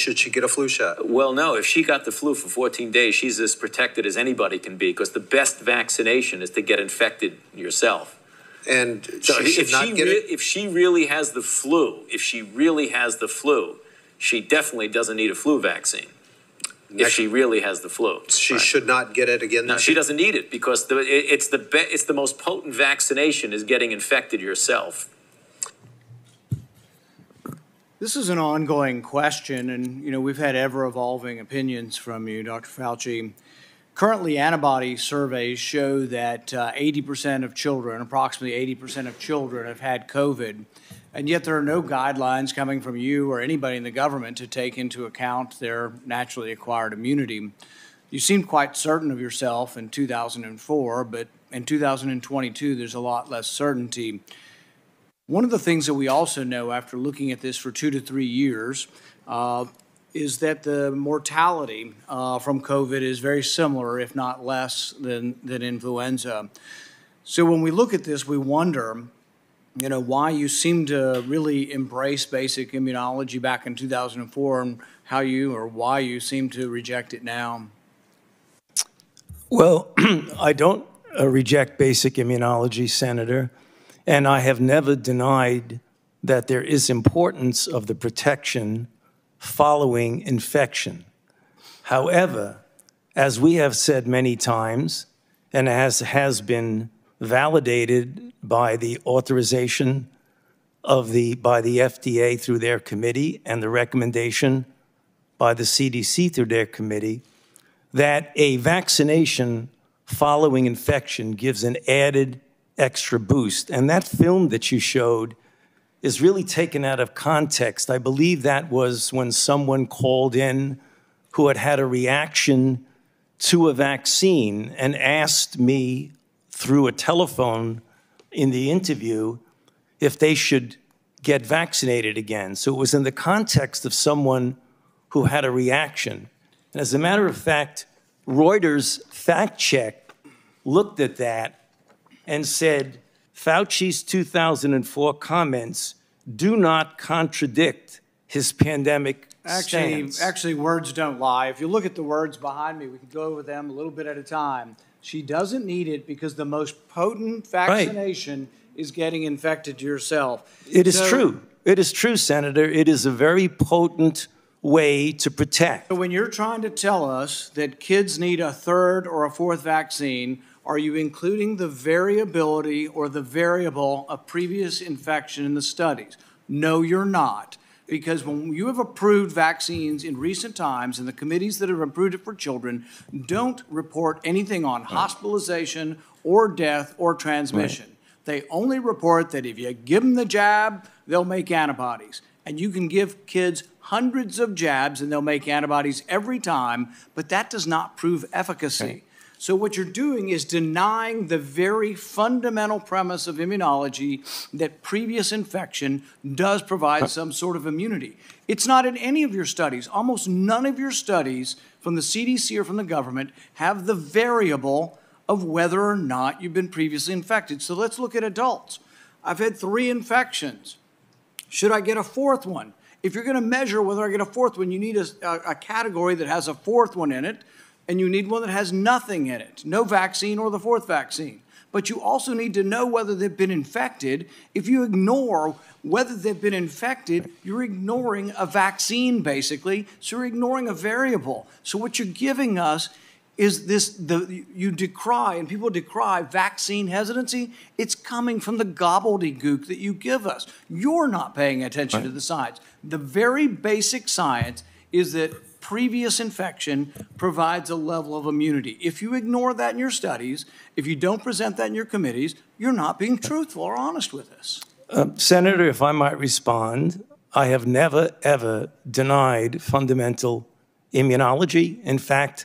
Should she get a flu shot? Well, no. If she got the flu for 14 days, she's as protected as anybody can be, because the best vaccination is to get infected yourself. And so if she really has the flu, she definitely doesn't need a flu vaccine. If she really has the flu, she should not get it again. No, she doesn't need it, because it's the most potent vaccination is getting infected yourself. This is an ongoing question, and, you know, we've had ever-evolving opinions from you, Dr. Fauci. Currently, antibody surveys show that 80% of children, approximately 80% of children, have had COVID, and yet there are no guidelines coming from you or anybody in the government to take into account their naturally acquired immunity. You seemed quite certain of yourself in 2004, but in 2022, there's a lot less certainty. One of the things that we also know after looking at this for 2 to 3 years is that the mortality from COVID is very similar, if not less, than influenza. So when we look at this, we wonder, you know, why you seem to really embrace basic immunology back in 2004 and how you or why you seem to reject it now. Well, I don't reject basic immunology, Senator. And I have never denied that there is importance of the protection following infection. However, as we have said many times, and as has been validated by the authorization of by the FDA through their committee and the recommendation by the CDC through their committee, that a vaccination following infection gives an added extra boost. And that film that you showed is really taken out of context. I believe that was when someone called in who had had a reaction to a vaccine and asked me through a telephone in the interview if they should get vaccinated again. So it was in the context of someone who had a reaction. And as a matter of fact, Reuters fact check looked at that and said, Fauci's 2004 comments do not contradict his pandemic stance. Actually, words don't lie. If you look at the words behind me, we can go over them a little bit at a time. She doesn't need it because the most potent vaccination is getting infected yourself. It is true. It is true, Senator. It is a very potent way to protect. So when you're trying to tell us that kids need a third or a fourth vaccine, are you including the variability or the variable of previous infection in the studies? No, you're not. Because when you have approved vaccines in recent times, and the committees that have approved it for children don't report anything on hospitalization or death or transmission. They only report that if you give them the jab, they'll make antibodies. And you can give kids hundreds of jabs and they'll make antibodies every time, but that does not prove efficacy. So what you're doing is denying the very fundamental premise of immunology that previous infection does provide some sort of immunity. It's not in any of your studies. Almost none of your studies from the CDC or from the government have the variable of whether or not you've been previously infected. So let's look at adults. I've had 3 infections. Should I get a 4th one? If you're going to measure whether I get a 4th one, you need a category that has a 4th one in it. And you need one that has nothing in it, no vaccine or the 4th vaccine. But you also need to know whether they've been infected. If you ignore whether they've been infected, you're ignoring a vaccine, basically. So you're ignoring a variable. So what you're giving us is this, you decry, and people decry vaccine hesitancy. It's coming from the gobbledygook that you give us. You're not paying attention to the science. The very basic science is that previous infection provides a level of immunity. If you ignore that in your studies, if you don't present that in your committees, you're not being truthful or honest with us. Senator, if I might respond, I have never, ever denied fundamental immunology. In fact,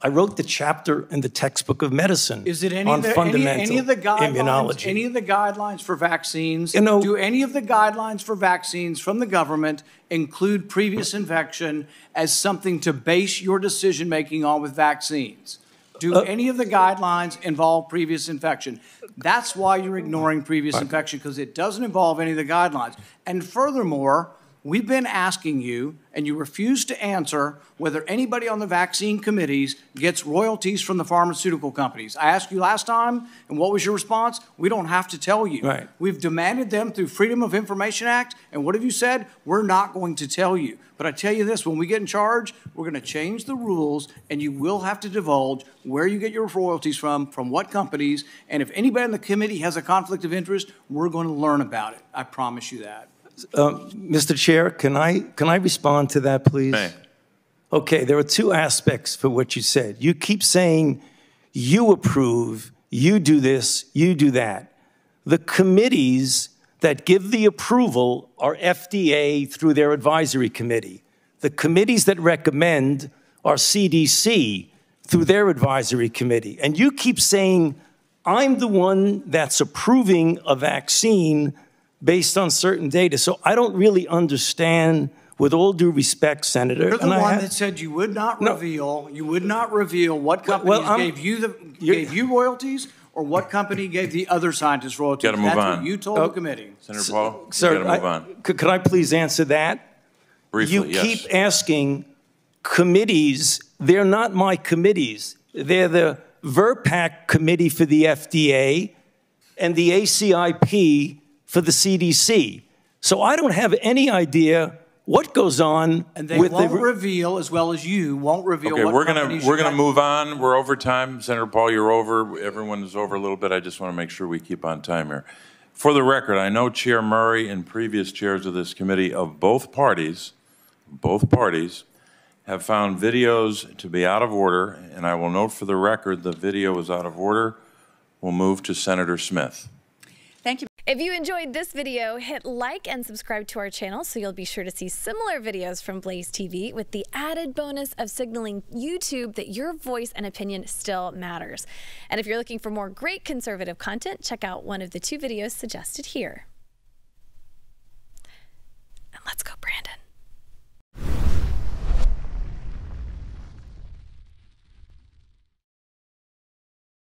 I wrote the chapter in the textbook of medicine on fundamental immunology. Any of the guidelines for vaccines, you know, do any of the guidelines for vaccines from the government include previous infection as something to base your decision-making on with vaccines? Do any of the guidelines involve previous infection? That's why you're ignoring previous infection, because it doesn't involve any of the guidelines. And furthermore, We've been asking you, and you refuse to answer, whether anybody on the vaccine committees gets royalties from the pharmaceutical companies. I asked you last time, and what was your response? We don't have to tell you. Right. We've demanded them through Freedom of Information Act, and what have you said? We're not going to tell you. But I tell you this, when we get in charge, we're going to change the rules, and you will have to divulge where you get your royalties from what companies, and if anybody on the committee has a conflict of interest, we're going to learn about it. I promise you that. Mr. Chair, can I respond to that, please? Hey. Okay, there are two aspects for what you said. You keep saying you approve, you do this, you do that. The committees that give the approval are FDA through their advisory committee. The committees that recommend are CDC through their advisory committee. And you keep saying, I'm the one that's approving a vaccine based on certain data. So I don't really understand, with all due respect, Senator. You're the one that said you would not reveal, you would not reveal what companies gave you royalties or what company gave the other scientists royalties. That's what you told the committee. Senator Paul, sir, could I please answer that? Briefly, you keep asking committees. They're not my committees. They're the VRPAC committee for the FDA and the ACIP for the CDC. So I don't have any idea what goes on. And they won't reveal, as well as you won't reveal. Okay, we're gonna move on. We're over time. Senator Paul, you're over. Everyone is over a little bit. I just want to make sure we keep on time here. For the record, I know Chair Murray and previous chairs of this committee of both parties, have found videos to be out of order, and I will note for the record the video is out of order. We'll move to Senator Smith. Thank you. If you enjoyed this video, hit like and subscribe to our channel so you'll be sure to see similar videos from Blaze TV, with the added bonus of signaling YouTube that your voice and opinion still matters. And if you're looking for more great conservative content, check out one of the two videos suggested here.